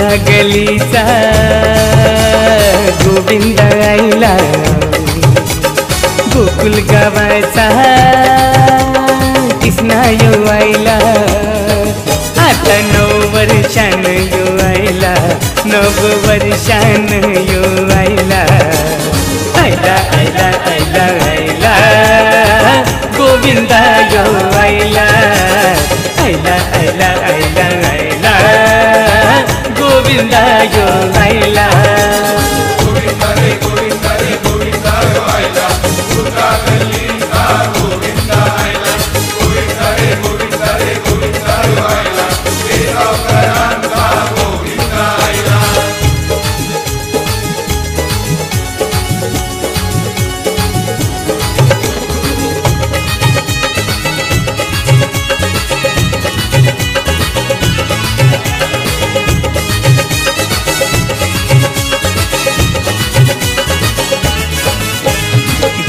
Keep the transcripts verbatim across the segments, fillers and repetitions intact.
बुधा गलीचा गोविंद आईला गोकुल गावाचा कृष्णा यो आईला आता नऊ वर्षान यो आईला नऊ वर्षान यो आईला आयला आयला आयला आयला गोविंद यो आईला आयला आयला आयला आयला गोविंद यो आईला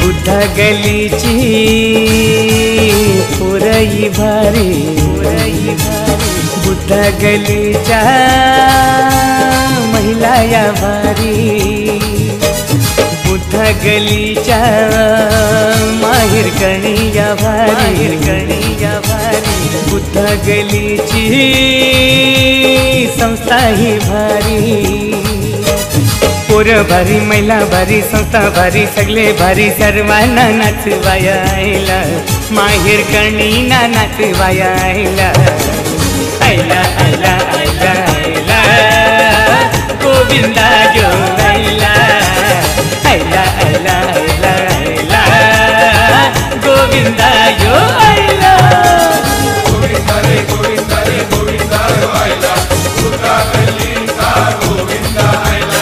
बुधा गलीची पुरई भारी पुरई भारी बुधा गलीचा महिला या भारी बुधा गलीचा माहिर कणिया भारी माहिर कणिया भारी बुधा गलीची संस्था ही भारी पोर भारी महिला भारी संस्था भारी सगले भारी सर्वांना नाचवाया आयला माहेर कणीना नाचवाया आयला आयला आयला आयला आयला गोविंदा जो आयला आयला आयला आयला आयला गोविंदा जो आयला गोविंदा रे गोविंदा रे गोविंदा आयला बुधा गल्लीचा गोविंदा आयला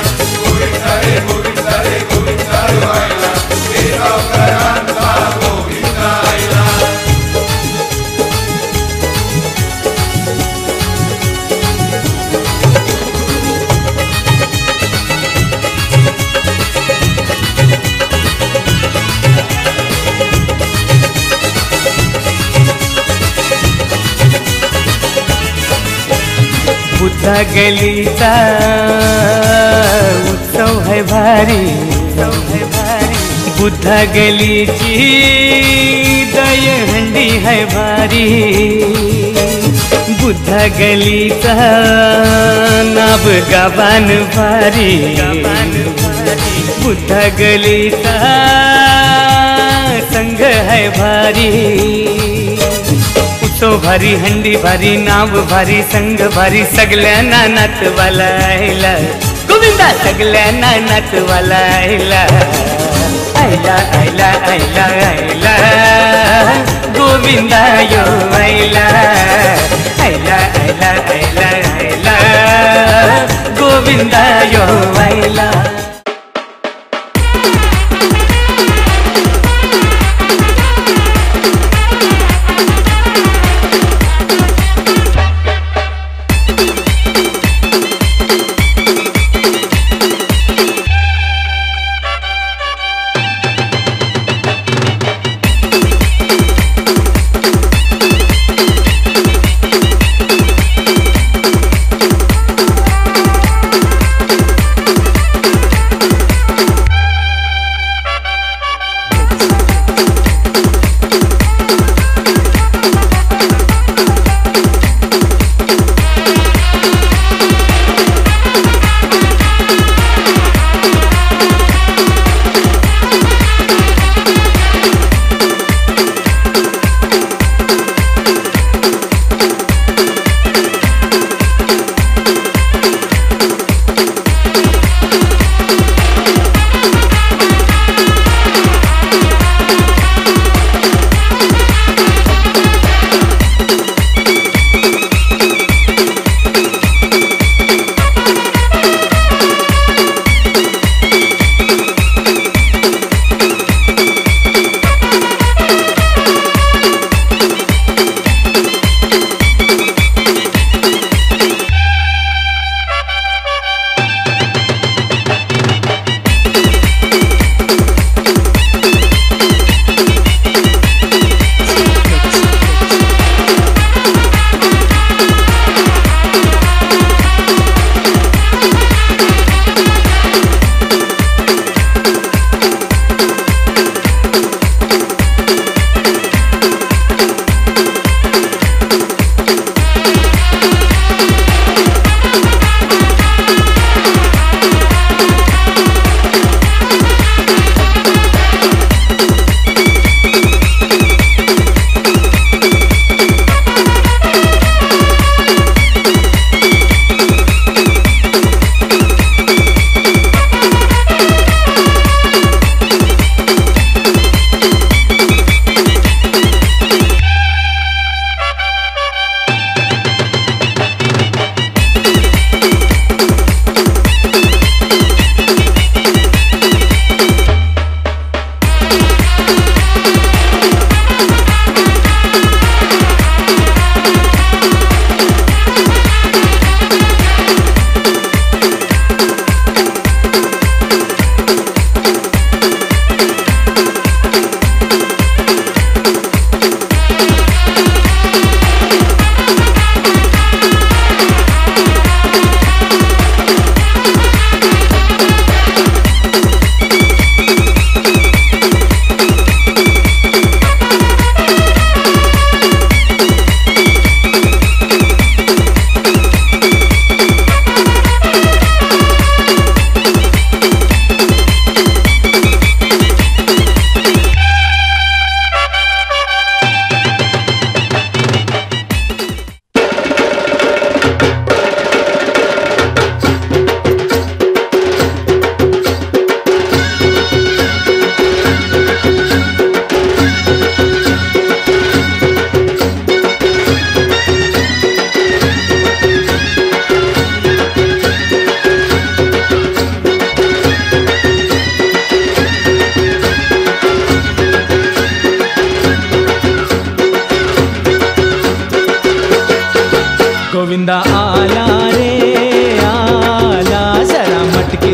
बुधा गलीचा उत्सव है भारी बुधा गलीची दही हंडी है भारी बुधा गलीचा नाब गावान भारी बुधा गलीचा संघ है भारी तो भारी हंडी भारी नाव भारी संग भारी सगळ्यांना नाचवाला आयला गोविंदा सगळ्यांना नाचवाला आयला आयला आयला आयला आयला गोविंदा यो आयला आयला आयला आयला आयला गोविंदा यो आयला गोविंदा आला रे आला जरा मटके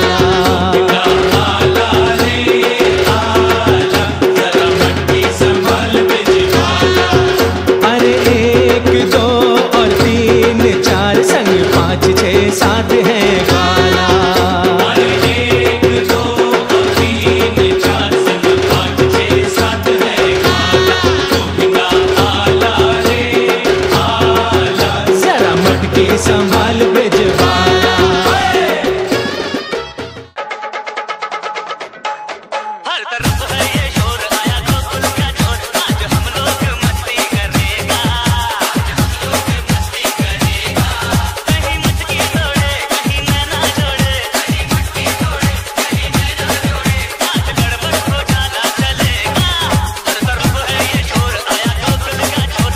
अरे एक दो और तीन चार संग पाँच छः सात है बाला। अरे एक दो और तीन चार संग पाँच छः सात है बाला। आला रे के संभाल ब्रजवाला। हर तरफ है ये शोर आया गोकुल का शोर, आज हम लोग मस्ती करेगा, हम लोग मस्ती करेगा। कहीं मटकी तोड़े कहीं नैना जोड़े, कहीं मटकी तोड़े कहीं नैना जोड़े, आज गड़बड़ हो जाला चलेगा। हर तरफ है ये शोर आया गोकुल का शोर, आज हम लोग मस्ती करेगा।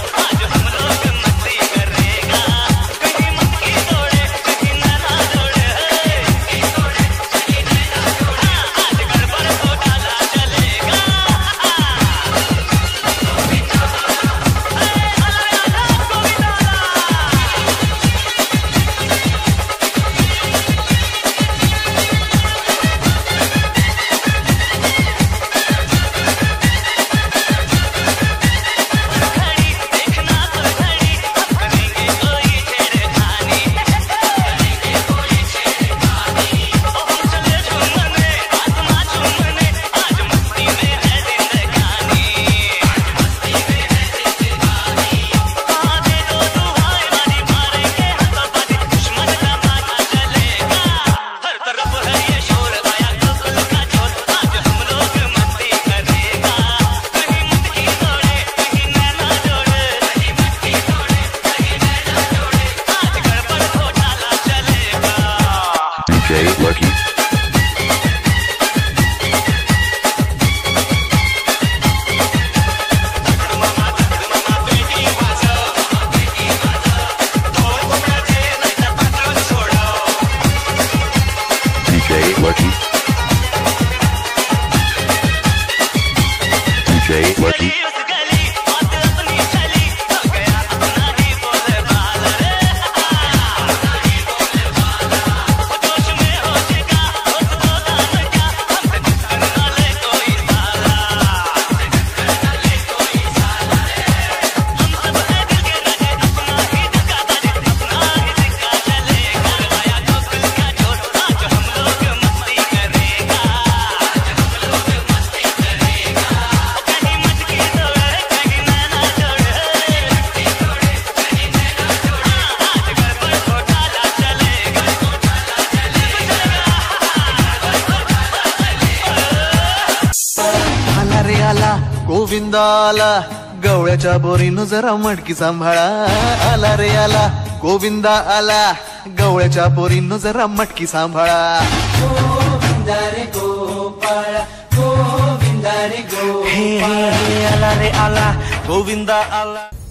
गोविंदा आला गवळ्याच्या बोरीन जरा मटकी सांभाळा। आला रे आला गोविंदा आला गवळ्याच्या बोरीन जरा मटकी सांभाळा। गोविंदा रे गोपाळा गोविंदा रे गोपाळा, आला रे आला गोविंदा आला।